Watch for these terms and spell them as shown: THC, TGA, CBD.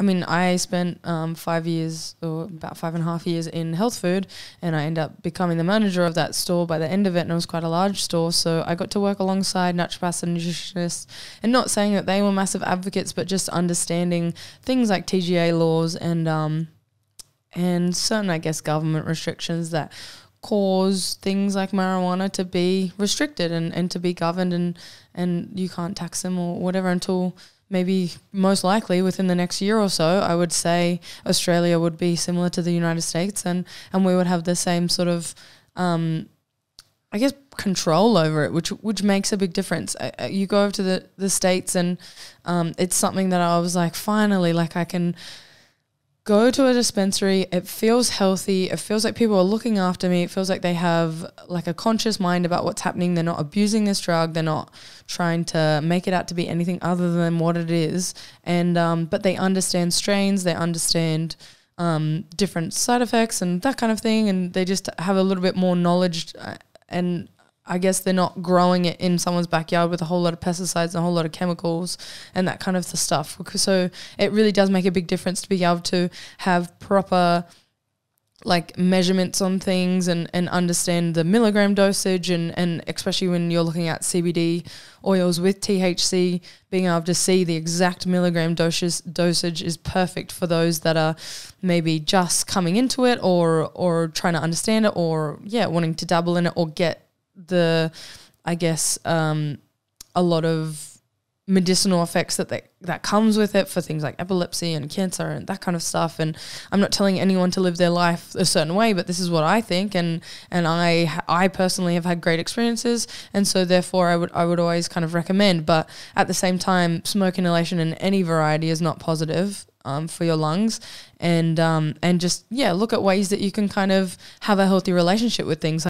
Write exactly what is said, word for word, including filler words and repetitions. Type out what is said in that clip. I mean, I spent um, five years or about five and a half years in health food, and I ended up becoming the manager of that store by the end of it, and it was quite a large store. So I got to work alongside naturopaths and nutritionists, and not saying that they were massive advocates, but just understanding things like T G A laws and um, and certain, I guess, government restrictions that cause things like marijuana to be restricted and, and to be governed, and, and you can't tax them or whatever until maybe most likely within the next year or so. I would say Australia would be similar to the United States, and, and we would have the same sort of, um, I guess, control over it, which which makes a big difference. I, you go over to the, the States, and um, it's something that I was like, finally, like I can go to a dispensary, it feels healthy, it feels like people are looking after me, it feels like they have like a conscious mind about what's happening, they're not abusing this drug, they're not trying to make it out to be anything other than what it is, and um, but they understand strains, they understand um, different side effects and that kind of thing, and they just have a little bit more knowledge, and I guess they're not growing it in someone's backyard with a whole lot of pesticides and a whole lot of chemicals and that kind of stuff. So it really does make a big difference to be able to have proper like measurements on things and, and understand the milligram dosage, and, and especially when you're looking at C B D oils with T H C, being able to see the exact milligram dosage, dosage is perfect for those that are maybe just coming into it or, or trying to understand it, or, yeah, wanting to dabble in it or get the, I guess, um, a lot of medicinal effects that they, that comes with it for things like epilepsy and cancer and that kind of stuff. And I'm not telling anyone to live their life a certain way, but this is what I think, and and I I personally have had great experiences, and so therefore I would I would always kind of recommend. But at the same time, smoke inhalation in any variety is not positive um, for your lungs, and um, and just yeah, look at ways that you can kind of have a healthy relationship with things.